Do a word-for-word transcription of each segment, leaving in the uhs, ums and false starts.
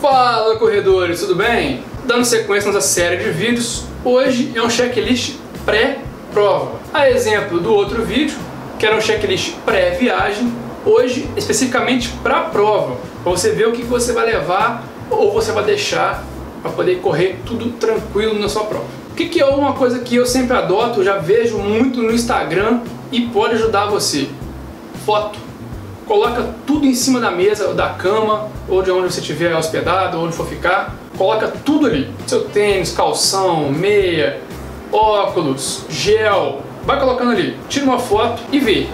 Fala corredores, tudo bem? Dando sequência nessa série de vídeos, hoje é um checklist pré-prova. A exemplo do outro vídeo, que era um checklist pré-viagem, hoje especificamente para a prova, para você ver o que você vai levar ou você vai deixar para poder correr tudo tranquilo na sua prova. O que, que é uma coisa que eu sempre adoto, eu já vejo muito no Instagram e pode ajudar você? Foto. Coloca tudo em cima da mesa, ou da cama, ou de onde você estiver hospedado, ou onde for ficar. Coloca tudo ali. Seu tênis, calção, meia, óculos, gel. Vai colocando ali. Tira uma foto e vê.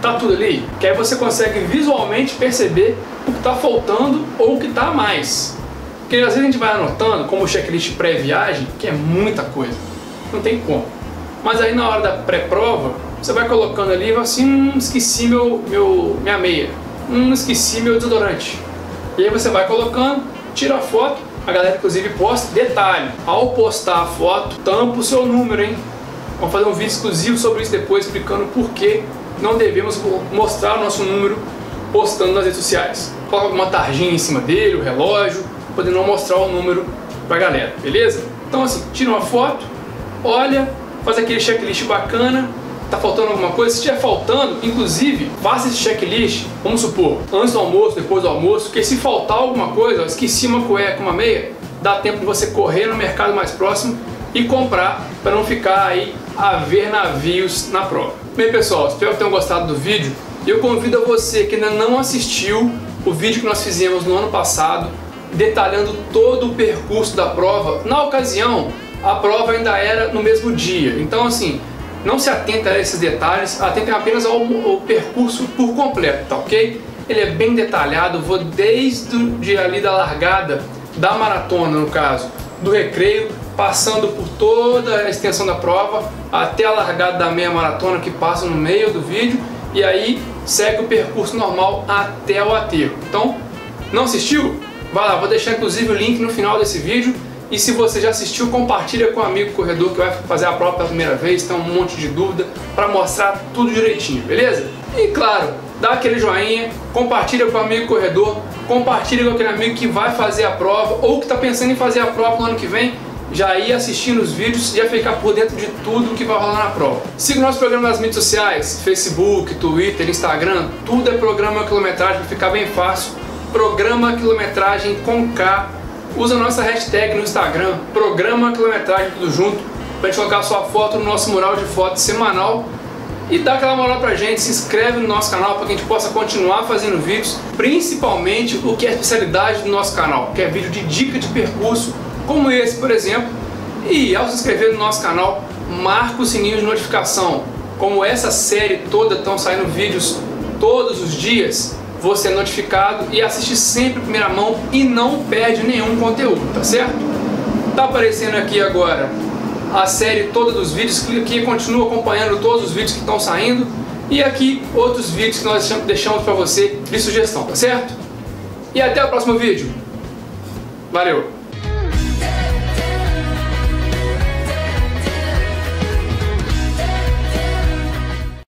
Tá tudo ali? Que aí você consegue visualmente perceber o que tá faltando ou o que tá a mais. Porque às vezes a gente vai anotando, como o checklist pré-viagem, que é muita coisa. Não tem como. Mas aí na hora da pré-prova, você vai colocando ali e vai assim, hum, esqueci meu, meu, minha meia, hum, esqueci meu desodorante. E aí você vai colocando, tira a foto, a galera inclusive posta, detalhe, ao postar a foto, tampa o seu número, hein? Vamos fazer um vídeo exclusivo sobre isso depois, explicando por que não devemos mostrar o nosso número postando nas redes sociais. Coloca uma tarjinha em cima dele, o relógio, poder não mostrar o número pra galera, beleza? Então assim, tira uma foto, olha, faz aquele checklist bacana. Tá faltando alguma coisa? Se estiver faltando, inclusive, faça esse checklist, vamos supor, antes do almoço, depois do almoço, porque se faltar alguma coisa, ó, esqueci uma cueca, uma meia, dá tempo de você correr no mercado mais próximo e comprar, para não ficar aí a ver navios na prova. Bem pessoal, espero que tenham gostado do vídeo, e eu convido a você que ainda não assistiu o vídeo que nós fizemos no ano passado, detalhando todo o percurso da prova. Na ocasião, a prova ainda era no mesmo dia, então assim, não se atenta a esses detalhes, atenta apenas ao, ao percurso por completo, tá ok? Ele é bem detalhado, vou desde o dia ali da largada, da maratona no caso, do recreio, passando por toda a extensão da prova, até a largada da meia maratona que passa no meio do vídeo, e aí segue o percurso normal até o aterro. Então, não assistiu? Vai lá, vou deixar inclusive o link no final desse vídeo. E se você já assistiu, compartilha com um amigo corredor que vai fazer a prova pela primeira vez, tem um monte de dúvida, para mostrar tudo direitinho, beleza? E claro, dá aquele joinha, compartilha com um amigo corredor, compartilha com aquele amigo que vai fazer a prova ou que está pensando em fazer a prova no ano que vem, já ir assistindo os vídeos e já ficar por dentro de tudo que vai rolar na prova. Siga o nosso programa nas mídias sociais, Facebook, Twitter, Instagram, tudo é Programa Quilometragem, para ficar bem fácil, Programa Quilometragem com K. Usa a nossa hashtag no Instagram, Programa Quilometragem, tudo junto, para gente colocar sua foto no nosso mural de fotos semanal e dá aquela moral pra gente, se inscreve no nosso canal para que a gente possa continuar fazendo vídeos, principalmente o que é a especialidade do nosso canal, que é vídeo de dica de percurso, como esse, por exemplo, e ao se inscrever no nosso canal, marca o sininho de notificação, como essa série toda, estão saindo vídeos todos os dias, você é notificado e assiste sempre primeira mão e não perde nenhum conteúdo, tá certo? Tá aparecendo aqui agora a série toda dos vídeos, clica aqui, continua acompanhando todos os vídeos que estão saindo e aqui outros vídeos que nós deixamos para você de sugestão, tá certo? E até o próximo vídeo. Valeu!